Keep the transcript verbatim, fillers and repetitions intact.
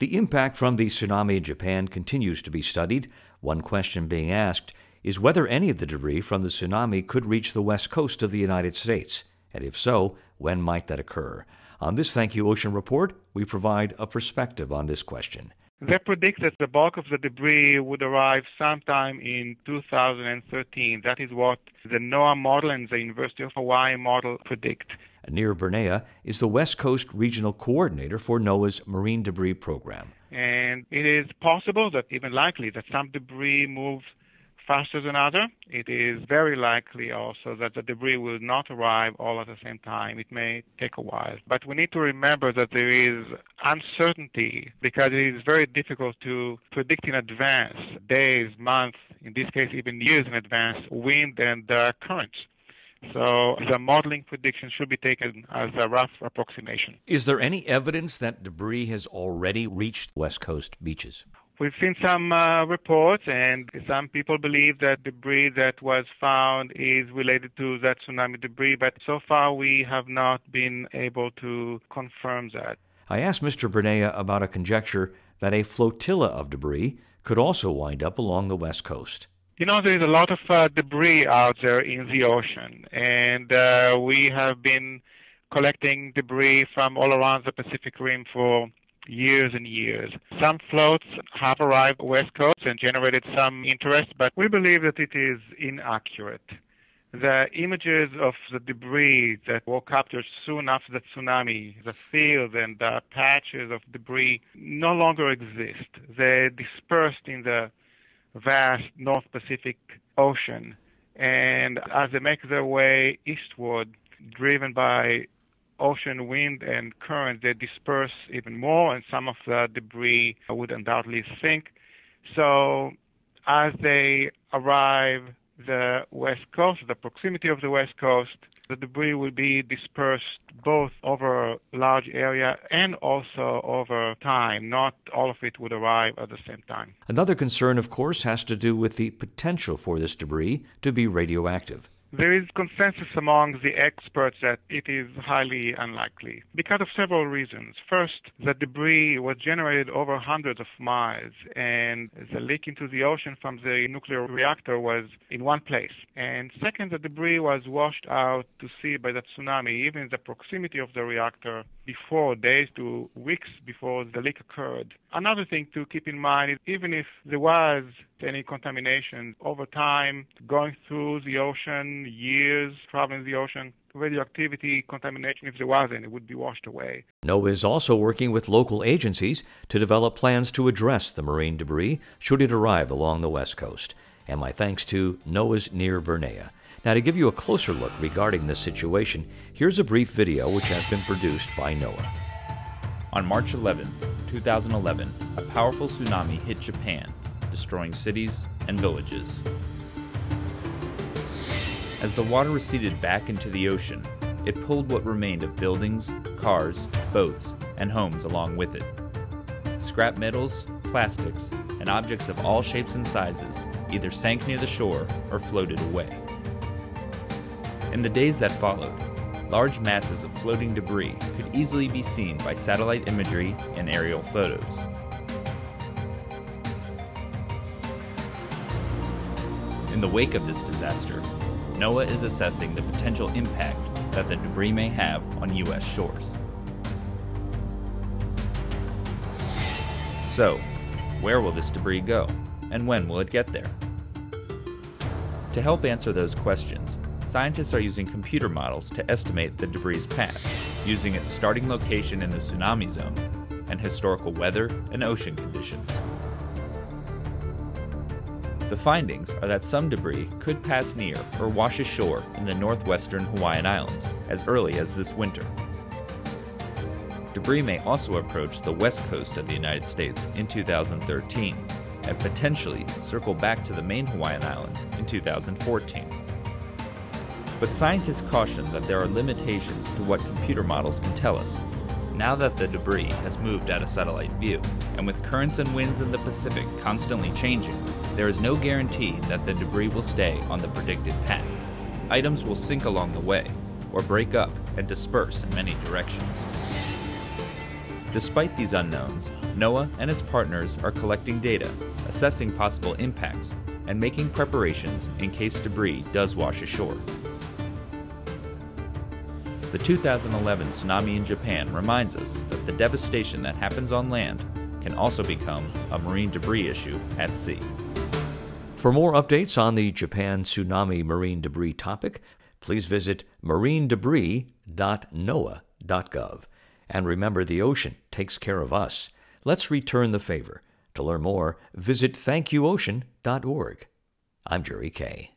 The impact from the tsunami in Japan continues to be studied. One question being asked is whether any of the debris from the tsunami could reach the west coast of the United States, and if so, when might that occur? On this Thank You Ocean report, we provide a perspective on this question. They predict that the bulk of the debris would arrive sometime in two thousand thirteen. That is what the NOAA model and the University of Hawaii model predict. Nir Barnea is the West Coast Regional Coordinator for NOAA's Marine Debris Program. And it is possible, that even likely, that some debris moves faster than other. It is very likely also that the debris will not arrive all at the same time. It may take a while. But we need to remember that there is uncertainty because it is very difficult to predict in advance, days, months, in this case even years in advance, wind and uh, currents. So the modeling prediction should be taken as a rough approximation. Is there any evidence that debris has already reached West Coast beaches? We've seen some uh, reports, and some people believe that debris that was found is related to that tsunami debris, but so far we have not been able to confirm that. I asked Mister Barnea about a conjecture that a flotilla of debris could also wind up along the West Coast. You know, there's a lot of uh, debris out there in the ocean, and uh, we have been collecting debris from all around the Pacific Rim for years and years. Some floats have arrived west coast and generated some interest, but we believe that it is inaccurate. The images of the debris that were captured soon after the tsunami, the field and the patches of debris, no longer exist. They're dispersed in the vast North Pacific Ocean, and as they make their way eastward, driven by ocean wind and current, they disperse even more, and some of the debris would undoubtedly sink. So as they arrive the west coast, the proximity of the west coast, the debris will be dispersed both over a large area and also over time. Not all of it would arrive at the same time. Another concern, of course, has to do with the potential for this debris to be radioactive. There is consensus among the experts that it is highly unlikely because of several reasons. First, the debris was generated over hundreds of miles, and the leak into the ocean from the nuclear reactor was in one place. And second, the debris was washed out to sea by the tsunami, even in the proximity of the reactor, before, days to weeks before the leak occurred. Another thing to keep in mind is even if there was any contamination over time, going through the ocean, years traveling the ocean, radioactivity, contamination, if there was any, would be washed away. NOAA is also working with local agencies to develop plans to address the marine debris should it arrive along the West Coast. And my thanks to NOAA's Nir Barnea. Now, to give you a closer look regarding this situation, here's a brief video which has been produced by NOAA. On March eleventh, two thousand eleven, a powerful tsunami hit Japan, destroying cities and villages. As the water receded back into the ocean, it pulled what remained of buildings, cars, boats, and homes along with it. Scrap metals, plastics, and objects of all shapes and sizes either sank near the shore or floated away. In the days that followed, large masses of floating debris could easily be seen by satellite imagery and aerial photos. In the wake of this disaster, NOAA is assessing the potential impact that the debris may have on U S shores. So, where will this debris go, and when will it get there? To help answer those questions, scientists are using computer models to estimate the debris' path, using its starting location in the tsunami zone and historical weather and ocean conditions. The findings are that some debris could pass near or wash ashore in the northwestern Hawaiian Islands as early as this winter. Debris may also approach the west coast of the United States in two thousand thirteen and potentially circle back to the main Hawaiian Islands in two thousand fourteen. But scientists caution that there are limitations to what computer models can tell us, now that the debris has moved out of satellite view. And with currents and winds in the Pacific constantly changing, there is no guarantee that the debris will stay on the predicted path. Items will sink along the way, or break up and disperse in many directions. Despite these unknowns, NOAA and its partners are collecting data, assessing possible impacts, and making preparations in case debris does wash ashore. The two thousand eleven tsunami in Japan reminds us that the devastation that happens on land can also become a marine debris issue at sea. For more updates on the Japan tsunami marine debris topic, please visit marine debris dot N O A A dot gov. And remember, the ocean takes care of us. Let's return the favor. To learn more, visit thank you ocean dot org. I'm Jerry Kaye.